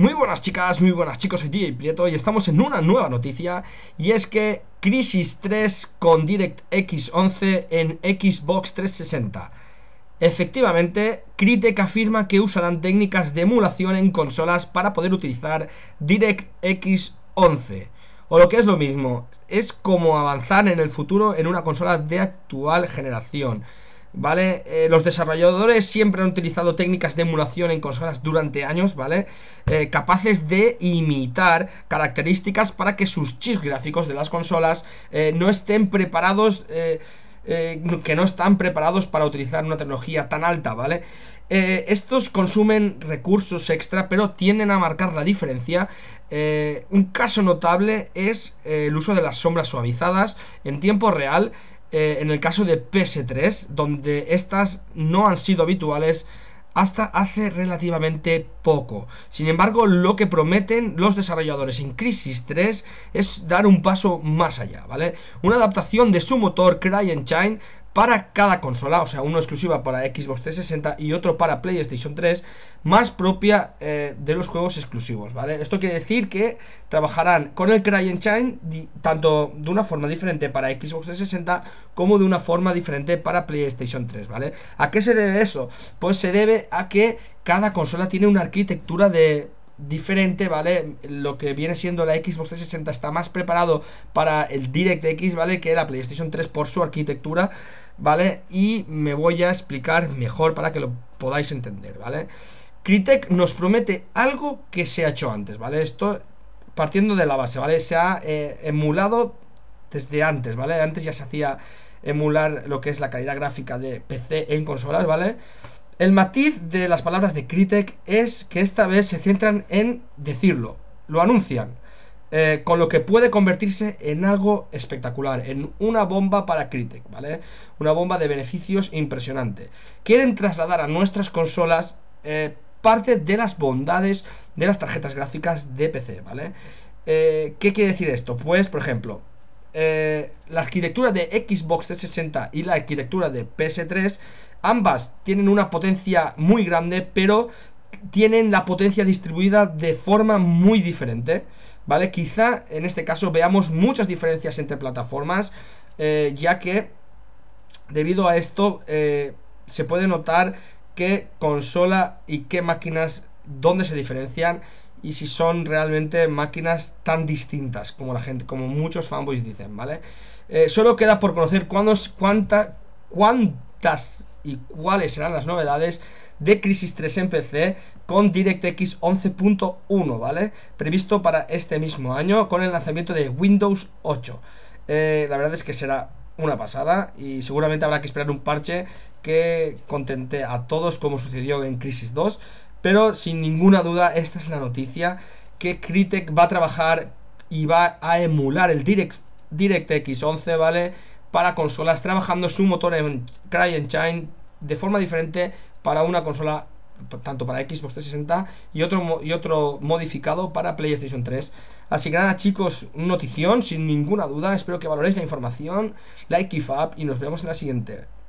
Muy buenas chicas, muy buenas chicos, soy DJ Prieto y estamos en una nueva noticia. Y es que Crysis 3 con DirectX 11 en Xbox 360. Efectivamente, Crytek afirma que usarán técnicas de emulación en consolas para poder utilizar DirectX 11. O lo que es lo mismo, es como avanzar en el futuro en una consola de actual generación. ¿Vale? Los desarrolladores siempre han utilizado técnicas de emulación en consolas durante años, ¿vale? Capaces de imitar características para que sus chips gráficos de las consolas no están preparados para utilizar una tecnología tan alta, ¿vale? Estos consumen recursos extra, pero tienden a marcar la diferencia. Un caso notable es el uso de las sombras suavizadas en tiempo real. En el caso de PS3, donde estas no han sido habituales hasta hace relativamente poco. Sin embargo, lo que prometen los desarrolladores en Crysis 3 es dar un paso más allá, ¿vale? Una adaptación de su motor CryEngine para cada consola, o sea, uno exclusiva para Xbox 360 y otro para PlayStation 3, más propia de los juegos exclusivos, ¿vale? Esto quiere decir que trabajarán con el CryEngine tanto de una forma diferente para Xbox 360 como de una forma diferente para PlayStation 3, ¿vale? ¿A qué se debe eso? Pues se debe a que cada consola tiene una arquitectura diferente, ¿vale? Lo que viene siendo la Xbox 360 está más preparado para el DirectX, ¿vale? Que la PlayStation 3 por su arquitectura, ¿vale? Y me voy a explicar mejor para que lo podáis entender, ¿vale? Crytek nos promete algo que se ha hecho antes, ¿vale? Esto partiendo de la base, ¿vale? Se ha emulado desde antes, ¿vale? Antes ya se hacía emular lo que es la calidad gráfica de PC en consolas, ¿vale? El matiz de las palabras de Crytek es que esta vez se centran en decirlo, lo anuncian, con lo que puede convertirse en algo espectacular, en una bomba para Crytek, ¿vale? Una bomba de beneficios impresionante. Quieren trasladar a nuestras consolas parte de las bondades de las tarjetas gráficas de PC, ¿vale? ¿Qué quiere decir esto? Pues, por ejemplo, la arquitectura de Xbox 360 y la arquitectura de PS3, ambas tienen una potencia muy grande, pero tienen la potencia distribuida de forma muy diferente, ¿vale? Quizá en este caso veamos muchas diferencias entre plataformas, ya que debido a esto se puede notar qué consola y qué máquinas, dónde se diferencian y si son realmente máquinas tan distintas como la gente, como muchos fanboys dicen, ¿vale? Solo queda por conocer cuántas y cuáles serán las novedades de Crysis 3 en PC con DirectX 11.1, ¿vale? Previsto para este mismo año con el lanzamiento de Windows 8. La verdad es que será una pasada y seguramente habrá que esperar un parche que contente a todos como sucedió en Crysis 2. Pero sin ninguna duda esta es la noticia, que Crytek va a trabajar y va a emular el DirectX 11, ¿vale? Para consolas, trabajando su motor en CryEngine de forma diferente para una consola, tanto para Xbox 360 y otro modificado para PlayStation 3. Así que nada chicos, notición sin ninguna duda, espero que valoréis la información, like y fab, y nos vemos en la siguiente.